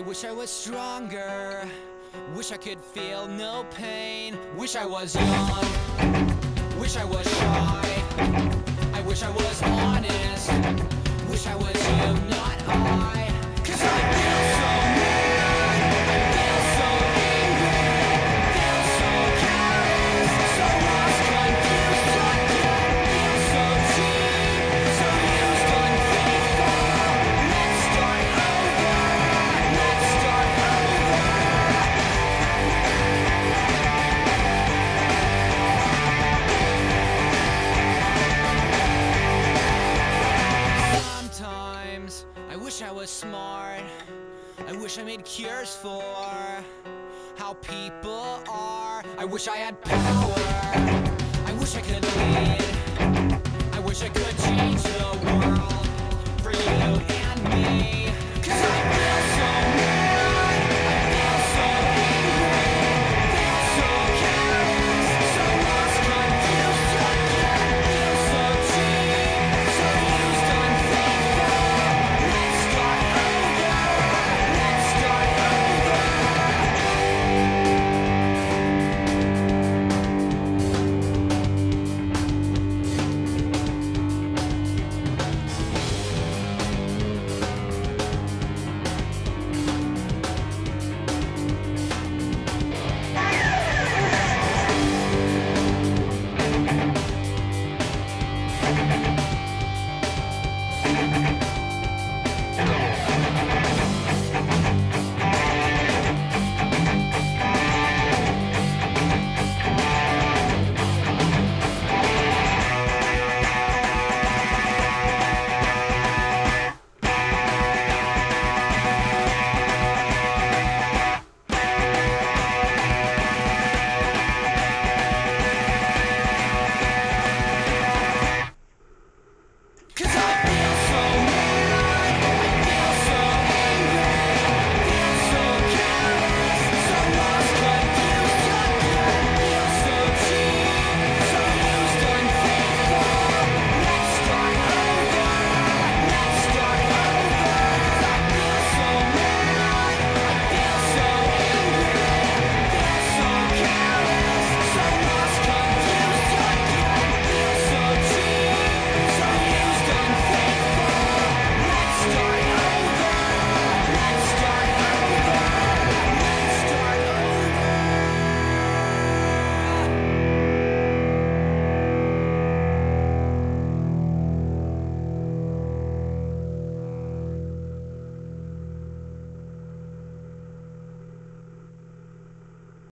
I wish I was stronger. Wish I could feel no pain. Wish I was young. Wish I was shy. I wish I was honest. Wish I was you, not I. 'Cause I feel so mad. I feel so angry. I feel so careless. So lost, confused, not dead. Feel so cheap. So used, unfaithful. Let's start over. Let's start over. Sometimes I wish I was smart. I wish I made cures for how people are. I wish I had power. I wish I could lead. I wish I could change the world for you and me. 'Cause I feel